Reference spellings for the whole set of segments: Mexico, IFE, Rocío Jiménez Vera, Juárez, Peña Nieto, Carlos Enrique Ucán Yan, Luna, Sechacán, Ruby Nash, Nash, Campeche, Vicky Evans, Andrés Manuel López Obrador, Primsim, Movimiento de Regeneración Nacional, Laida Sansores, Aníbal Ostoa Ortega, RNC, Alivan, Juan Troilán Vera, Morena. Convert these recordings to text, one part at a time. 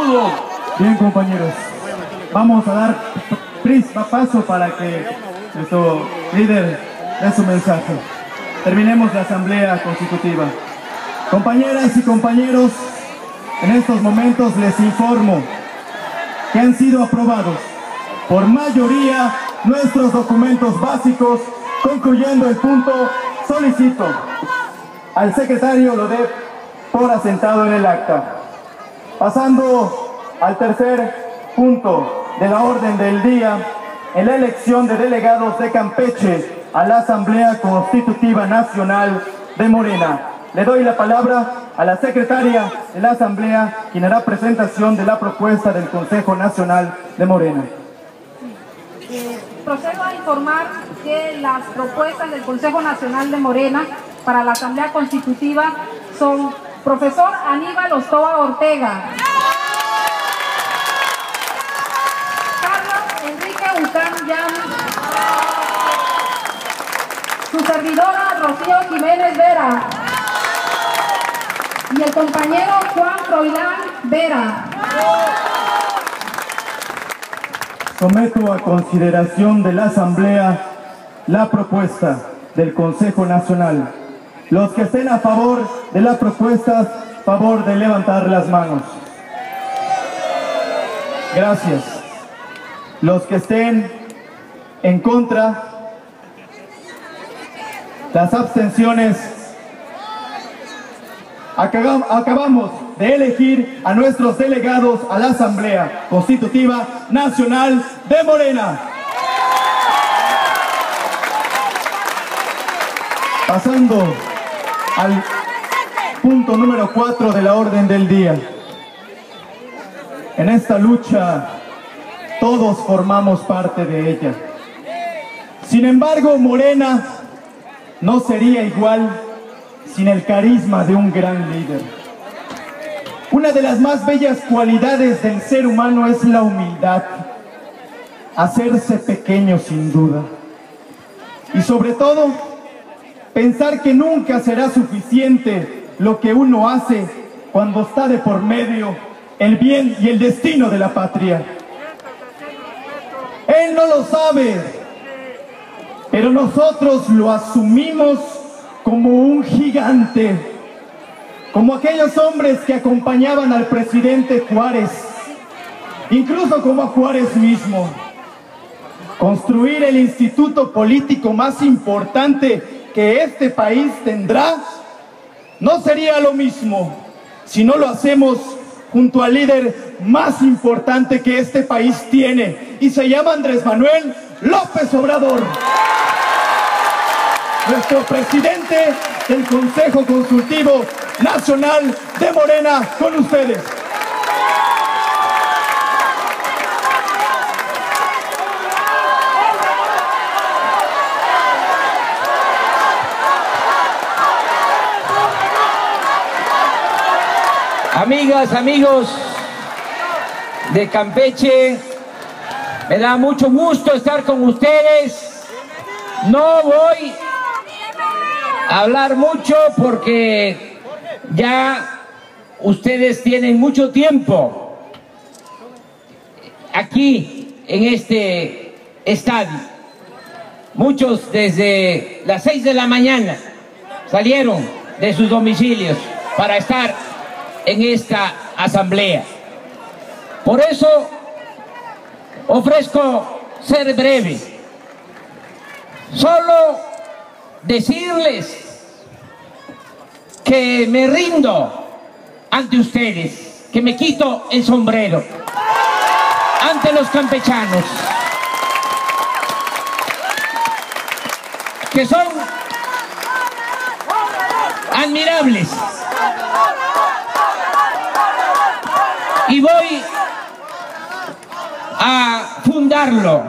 saludo. Bien, compañeros, vamos a dar paso para que nuestro líder dé su mensaje. Terminemos la asamblea constitutiva. Compañeras y compañeros, en estos momentos les informo que han sido aprobados por mayoría nuestros documentos básicos, concluyendo el punto. Solicito al secretario lo dé por asentado en el acta. Pasando al tercer punto de la orden del día, en la elección de delegados de Campeche a la Asamblea Constitutiva Nacional de Morena. Le doy la palabra a la secretaria de la Asamblea, quien hará presentación de la propuesta del Consejo Nacional de Morena. Procedo a informar que las propuestas del Consejo Nacional de Morena para la Asamblea Constitutiva son: profesor Aníbal Ostoa Ortega, Carlos Enrique Ucán Yan, su servidora Rocío Jiménez Vera y el compañero Juan Troilán Vera. Someto a consideración de la Asamblea la propuesta del Consejo Nacional. Los que estén a favor de las propuestas, favor de levantar las manos. Gracias. Los que estén en contra, las abstenciones. Acabamos de elegir a nuestros delegados a la Asamblea Constitutiva Nacional de Morena. Pasando al punto número 4 de la orden del día. En esta lucha todos formamos parte de ella. Sin embargo, Morena no sería igual sin el carisma de un gran líder. Una de las más bellas cualidades del ser humano es la humildad, hacerse pequeño sin duda, y sobre todo pensar que nunca será suficiente lo que uno hace cuando está de por medio el bien y el destino de la patria. Él no lo sabe, pero nosotros lo asumimos como un gigante, como aquellos hombres que acompañaban al presidente Juárez, incluso como a Juárez mismo. Construir el instituto político más importante que este país tendrá no sería lo mismo si no lo hacemos junto al líder más importante que este país tiene, y se llama Andrés Manuel López Obrador, nuestro presidente del Consejo Consultivo Nacional de Morena. Con ustedes. Amigas, amigos de Campeche, me da mucho gusto estar con ustedes. No voy a hablar mucho porque ya ustedes tienen mucho tiempo aquí en este estadio. Muchos desde las 6 de la mañana salieron de sus domicilios para estar en esta asamblea. Por eso ofrezco ser breve. Solo decirles que me rindo ante ustedes, que me quito el sombrero ante los campechanos, que son admirables. Y voy a fundarlo,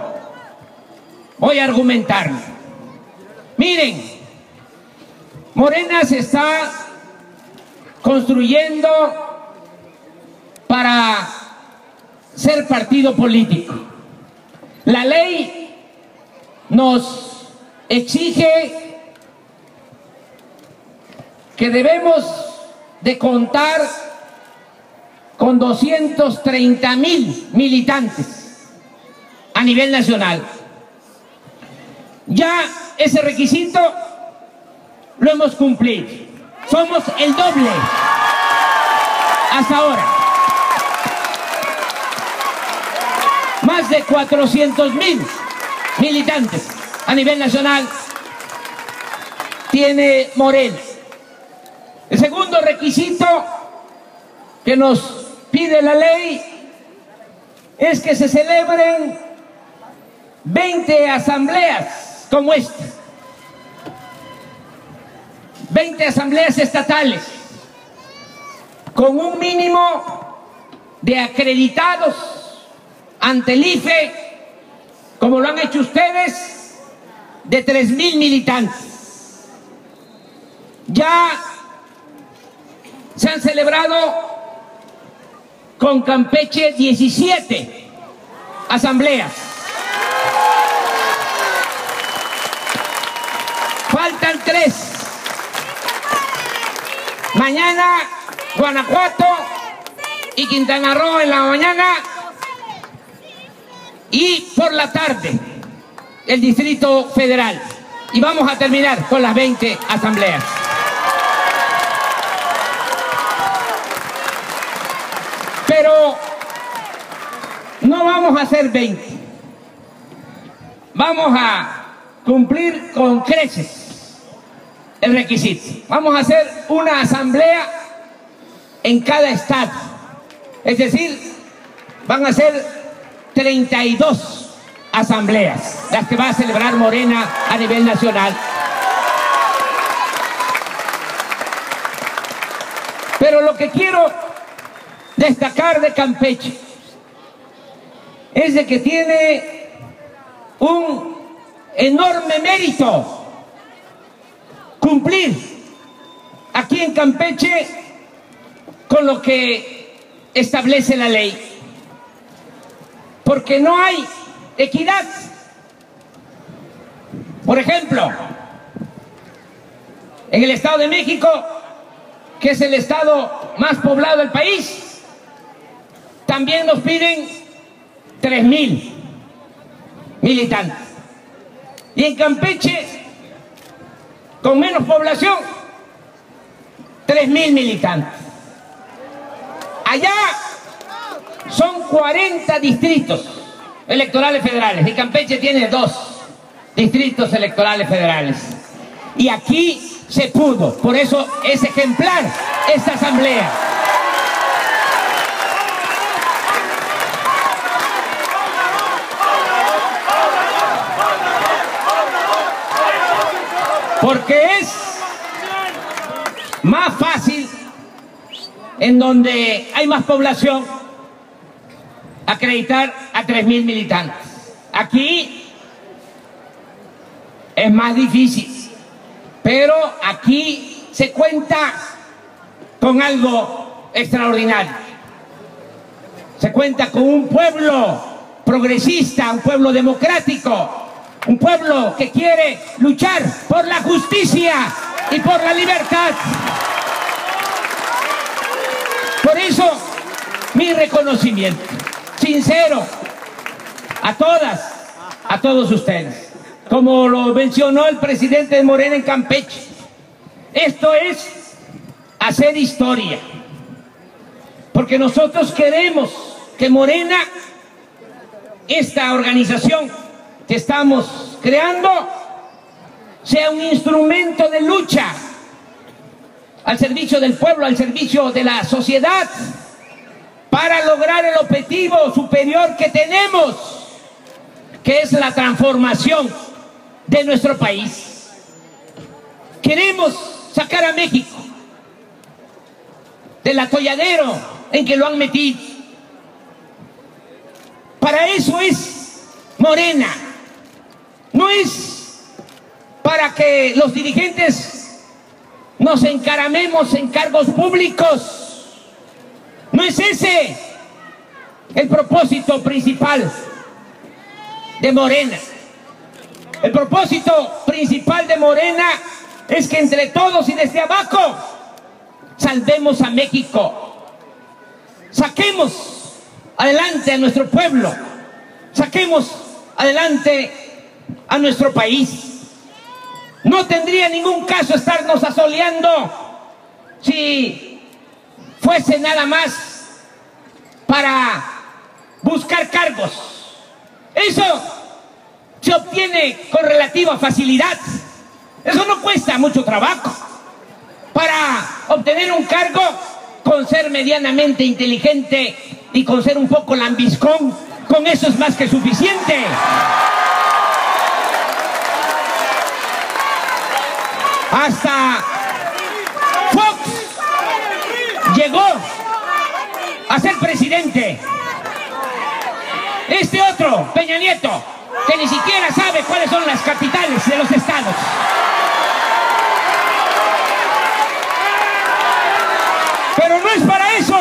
voy a argumentarlo. Miren, Morena se está construyendo para ser partido político. La ley nos exige que debemos de contar con 230,000 militantes a nivel nacional. Ya ese requisito lo hemos cumplido. Somos el doble hasta ahora. Más de 400,000 militantes a nivel nacional tiene Morena. El segundo requisito que nos pide la ley es que se celebren 20 asambleas como esta, 20 asambleas estatales, con un mínimo de acreditados ante el IFE, como lo han hecho ustedes, de 3,000 militantes. Ya se han celebrado con Campeche 17 asambleas. Faltan 3. Mañana Guanajuato y Quintana Roo en la mañana, y por la tarde el Distrito Federal. Y vamos a terminar con las 20 asambleas. Pero no vamos a hacer 20. Vamos a cumplir con creces el requisito. Vamos a hacer una asamblea en cada estado. Es decir, van a ser 32 asambleas las que va a celebrar Morena a nivel nacional. Pero lo que quiero destacar de Campeche es de que tiene un enorme mérito cumplir aquí en Campeche con lo que establece la ley, porque no hay equidad. Por ejemplo, en el Estado de México, que es el estado más poblado del país, también nos piden 3,000 militantes. Y en Campeche, con menos población, 3,000 militantes. Allá son 40 distritos electorales federales. Y Campeche tiene 2 distritos electorales federales. Y aquí se pudo. Por eso es ejemplar esta asamblea. Porque es más fácil en donde hay más población acreditar a 3,000 militantes. Aquí es más difícil, pero aquí se cuenta con algo extraordinario. Se cuenta con un pueblo progresista, un pueblo democrático, un pueblo que quiere luchar por la justicia y por la libertad. Por eso, mi reconocimiento sincero a todas, a todos ustedes. Como lo mencionó el presidente de Morena en Campeche, esto es hacer historia. Porque nosotros queremos que Morena, esta organización que estamos creando, sea un instrumento de lucha al servicio del pueblo, al servicio de la sociedad, para lograr el objetivo superior que tenemos, que es la transformación de nuestro país. Queremos sacar a México del atolladero en que lo han metido. Para eso es Morena. No es para que los dirigentes nos encaramemos en cargos públicos. No es ese el propósito principal de Morena. El propósito principal de Morena es que entre todos y desde abajo salvemos a México Saquemos adelante a nuestro pueblo, saquemos adelante a nuestro país. No tendría ningún caso estarnos asoleando si fuese nada más para buscar cargos. Eso se obtiene con relativa facilidad. Eso no cuesta mucho trabajo. Para obtener un cargo, con ser medianamente inteligente y con ser un poco lambiscón, con eso es más que suficiente. Hasta Fox llegó a ser presidente. Este otro, Peña Nieto, que ni siquiera sabe cuáles son las capitales de los estados. Pero no es para eso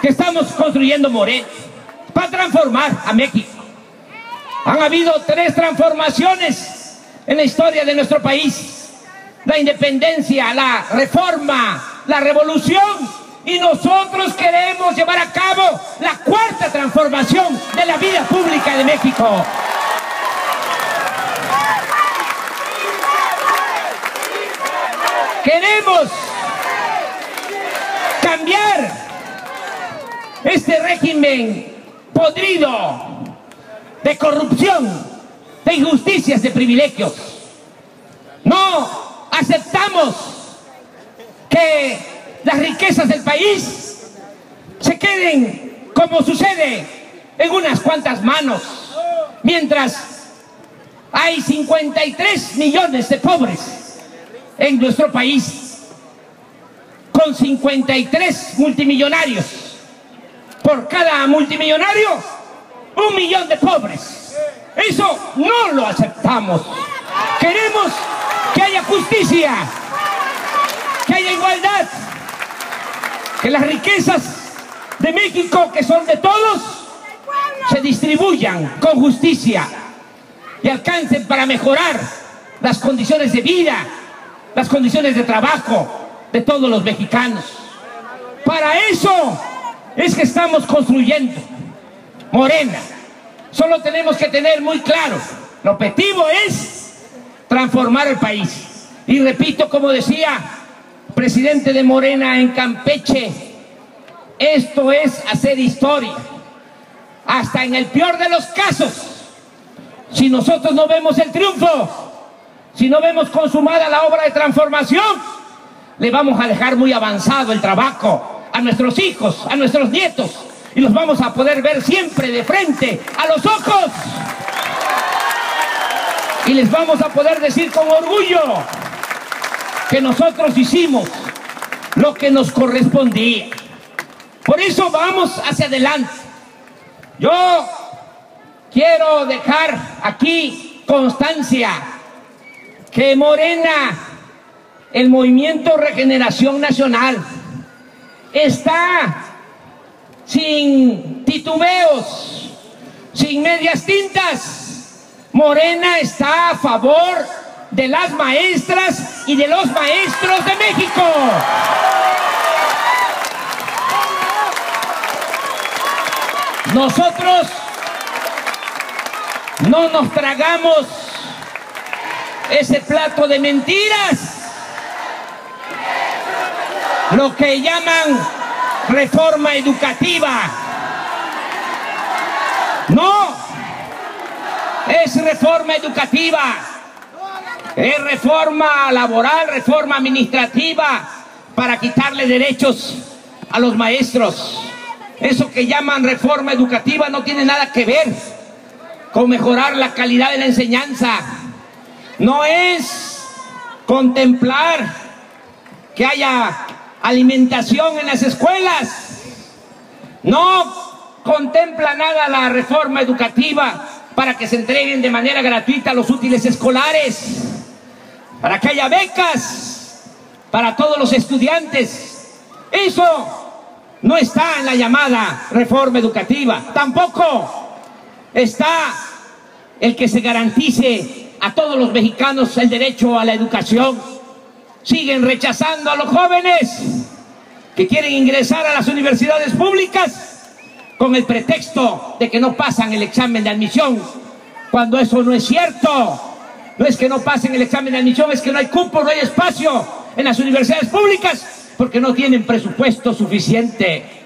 que estamos construyendo Morena, para transformar a México. Han habido 3 transformaciones en la historia de nuestro país: la independencia, la reforma, la revolución. Y nosotros queremos llevar a cabo la 4ª transformación de la vida pública de México. Queremos cambiar este régimen podrido de corrupción, de injusticias, de privilegios. No aceptamos que las riquezas del país se queden, como sucede, en unas cuantas manos, mientras hay 53 millones de pobres en nuestro país, con 53 multimillonarios. Por cada multimillonario, 1 millón de pobres. Eso no lo aceptamos. Queremos que haya justicia, que haya igualdad, que las riquezas de México, que son de todos, se distribuyan con justicia y alcancen para mejorar las condiciones de vida, las condiciones de trabajo de todos los mexicanos. Para eso es que estamos construyendo Morena. Solo tenemos que tener muy claro, el objetivo es transformar el país. Y repito, como decía el presidente de Morena en Campeche, esto es hacer historia. Hasta en el peor de los casos, si nosotros no vemos el triunfo, si no vemos consumada la obra de transformación, le vamos a dejar muy avanzado el trabajo a nuestros hijos, a nuestros nietos, y los vamos a poder ver siempre de frente, a los ojos, y les vamos a poder decir con orgullo que nosotros hicimos lo que nos correspondía. Por eso vamos hacia adelante. Yo quiero dejar aquí constancia que Morena, el Movimiento Regeneración Nacional, está sin titubeos, sin medias tintas. Morena está a favor de las maestras y de los maestros de México. Nosotros no nos tragamos ese plato de mentiras, lo que llaman reforma educativa. No es reforma educativa, es reforma laboral, reforma administrativa, para quitarle derechos a los maestros. Eso que llaman reforma educativa no tiene nada que ver con mejorar la calidad de la enseñanza. No es contemplar que haya alimentación en las escuelas. No contempla nada la reforma educativa para que se entreguen de manera gratuita los útiles escolares, para que haya becas para todos los estudiantes. Eso no está en la llamada reforma educativa. Tampoco está el que se garantice a todos los mexicanos el derecho a la educación. Siguen rechazando a los jóvenes, que quieren ingresar a las universidades públicas con el pretexto de que no pasan el examen de admisión, cuando eso no es cierto. No es que no pasen el examen de admisión, es que no hay cupo, no hay espacio en las universidades públicas porque no tienen presupuesto suficiente.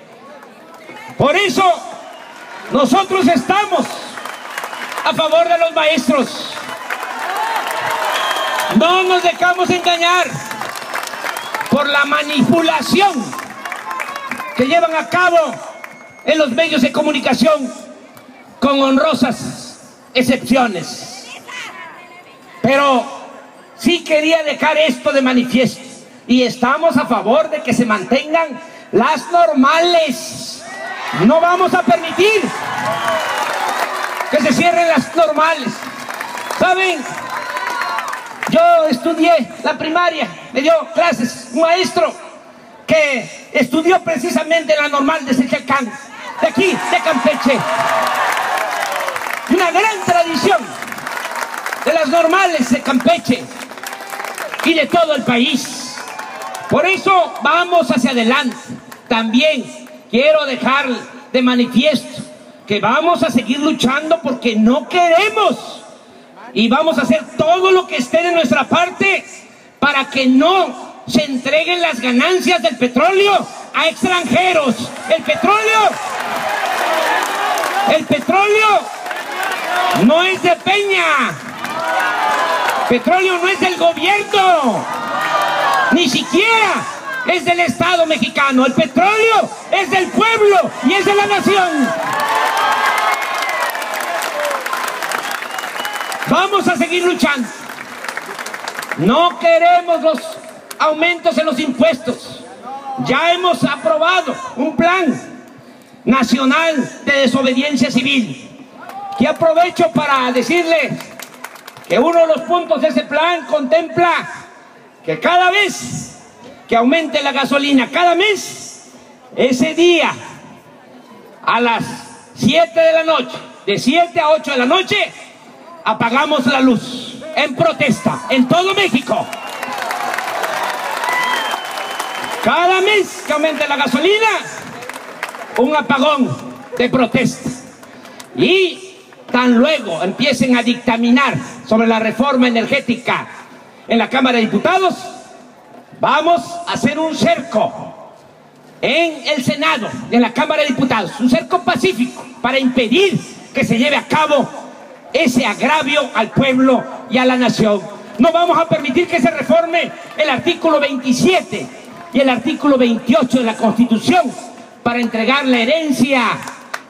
Por eso nosotros estamos a favor de los maestros. No nos dejamos engañar por la manipulación que llevan a cabo en los medios de comunicación, con honrosas excepciones. Pero sí quería dejar esto de manifiesto, y estamos a favor de que se mantengan las normales. No vamos a permitir que se cierren las normales. ¿Saben? Yo estudié la primaria, me dio clases un maestro que estudió precisamente la normal de Sechacán, de aquí, de Campeche. Una gran tradición de las normales de Campeche y de todo el país. Por eso vamos hacia adelante. También quiero dejar de manifiesto que vamos a seguir luchando porque no queremos, y vamos a hacer todo lo que esté de nuestra parte para que no se entreguen las ganancias del petróleo a extranjeros. El petróleo no es de Peña. Petróleo no es del gobierno, ni siquiera es del Estado mexicano. El petróleo es del pueblo y es de la nación. Vamos a seguir luchando. No queremos los aumentos en los impuestos. Ya hemos aprobado un plan nacional de desobediencia civil, que aprovecho para decirles que uno de los puntos de ese plan contempla que cada vez que aumente la gasolina, cada mes, ese día, a las 7 de la noche, de 7 a 8 de la noche, apagamos la luz en protesta en todo México. Cada mes que aumente la gasolina, un apagón de protesta. Y tan luego empiecen a dictaminar sobre la reforma energética en la Cámara de Diputados, vamos a hacer un cerco en el Senado, en la Cámara de Diputados, un cerco pacífico para impedir que se lleve a cabo ese agravio al pueblo y a la nación. No vamos a permitir que se reforme el artículo 27 y el artículo 28 de la Constitución para entregar la herencia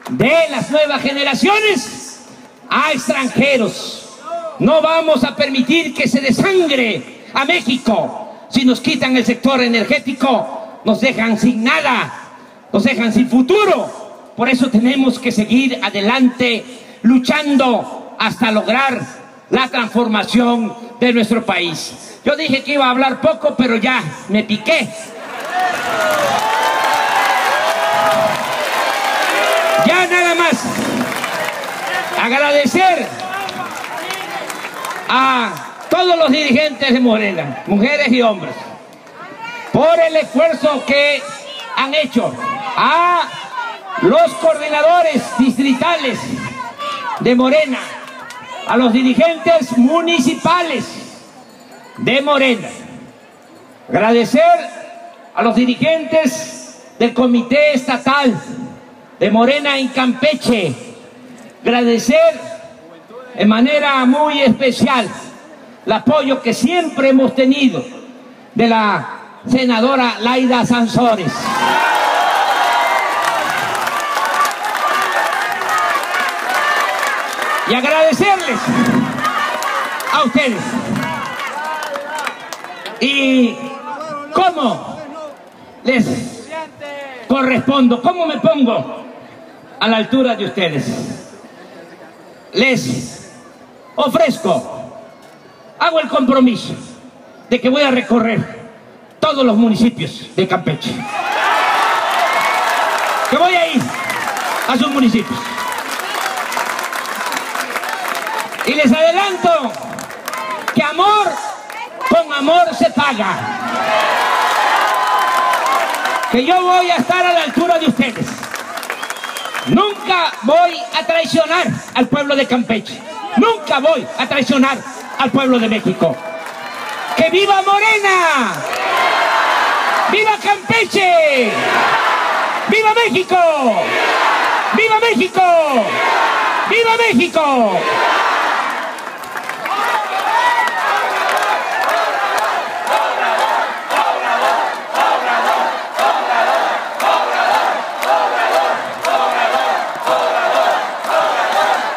de las nuevas generaciones a extranjeros. No vamos a permitir que se desangre a México. Si nos quitan el sector energético, nos dejan sin nada, nos dejan sin futuro. Por eso tenemos que seguir adelante luchando hasta lograr la transformación de nuestro país. Yo dije que iba a hablar poco, pero ya me piqué. Ya nada más agradecer a todos los dirigentes de Morena, mujeres y hombres, por el esfuerzo que han hecho, a los coordinadores distritales de Morena, a los dirigentes municipales de Morena. Agradecer a los dirigentes del Comité Estatal de Morena en Campeche. Agradecer de manera muy especial el apoyo que siempre hemos tenido de la senadora Laida Sansores. Y agradecerles a ustedes. Y cómo les correspondo, cómo me pongo a la altura de ustedes. Les ofrezco, hago el compromiso de que voy a recorrer todos los municipios de Campeche. Que voy a ir a sus municipios. Y les adelanto que amor con amor se paga. que yo voy a estar a la altura de ustedes. Nunca voy a traicionar al pueblo de Campeche. Nunca voy a traicionar al pueblo de México. ¡Que viva Morena! ¡Viva Campeche! ¡Viva México! ¡Viva México! ¡Viva México!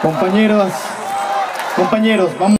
Compañeras, compañeros, vamos.